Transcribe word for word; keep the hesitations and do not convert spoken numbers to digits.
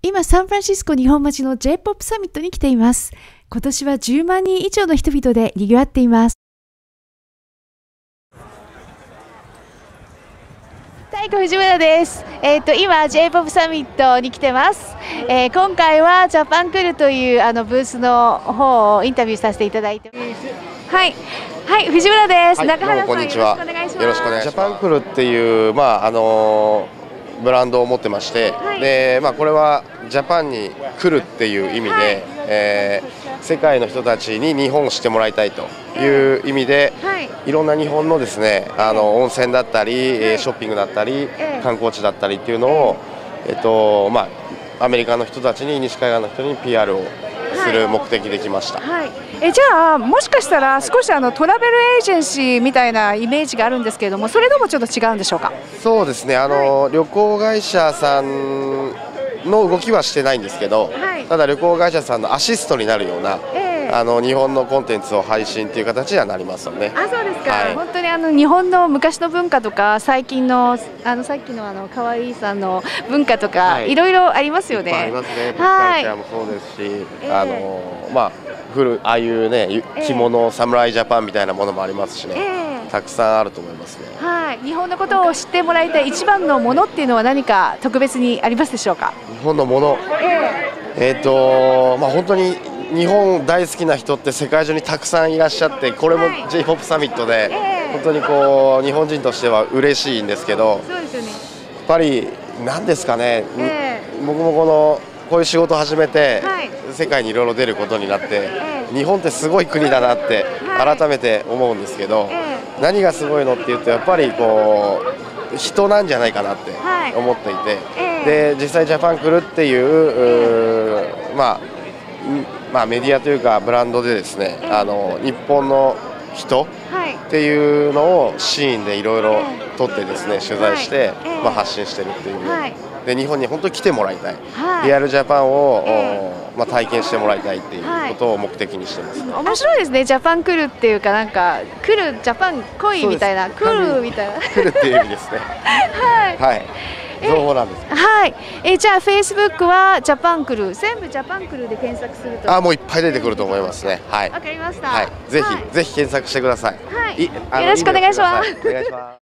今サンフランシスコ日本町の ジェイポップ サミットに来ています。今年はじゅうまんにん以上の人々で賑わっています。はい、藤村です。えっと今 ジェイポップ サミットに来てます。えー、今回はジャパンクールというあのブースの方をインタビューさせていただいてます。はい。はい、藤村です。はい、中原さん、こんにちは。よろしくお願いします。ジャパンクールっていうまああのブランドを持ってまして、はい、でまあこれはジャパンに来るっていう意味で、はい、えー、世界の人たちに日本を知ってもらいたいという意味で、はい、いろんな日本のですね、あの温泉だったり、はい、ショッピングだったり、はい、観光地だったりっていうのを、えっとまあ、アメリカの人たちに西海岸の人に ピーアール をする目的できました。はい、えじゃあもしかしたら少しあのトラベルエージェンシーみたいなイメージがあるんですけれども、それともちょっと違うんでしょうか。そうですね、あの、はい、旅行会社さんの動きはしてないんですけど、はい、ただ旅行会社さんのアシストになるような、えー、あの日本のコンテンツを配信という形にはなりますよね。あ、そうですか。はい、本当にあの日本の昔の文化とか最近のあのさっきのあの可愛いさんの文化とか、はい、いろいろありますよね。ありますね。カルチャーもそうですし、えー、あのまあ古ああいうね着物、えー、侍ジャパンみたいなものもありますしね。えーたくさんあると思いますね。はい、日本のことを知ってもらいたい一番のものっていうのは何か特別にありますでしょうか。日本のもの、えっとまあ本当に日本大好きな人って世界中にたくさんいらっしゃって、これも ジェイポップ サミットで本当にこう日本人としては嬉しいんですけど、そうですよね、やっぱりなんですかね、僕もこのこういう仕事を始めて世界にいろいろ出ることになって、日本ってすごい国だなって改めて思うんですけど。何がすごいのって言うとやっぱりこう人なんじゃないかなって思っていて、はい、で実際ジャパンクルっていう、えーまあまあ、メディアというかブランドでですね、えー、あの日本の人っていうのをシーンでいろいろ撮ってですね取材して、まあ、発信してるっていう、はい、で日本に本当に来てもらいたい、はい、リアルジャパンを、えーまあ、体験してもらいたいっていうことを目的にしてます、ね。面白いですね、ジャパン来るっていうかなんか来るジャパン来いみたいな来るみたいな来るっていう意味ですね。はい、はい、そうなんです。はい、えじゃあフェイスブックはジャパンクル全部ジャパンクルで検索するとあもういっぱい出てくると思いますね。はい、わかりました。はい、ぜひ、はい、ぜひ検索してください。はい、いよろしくお願いします。お願いします。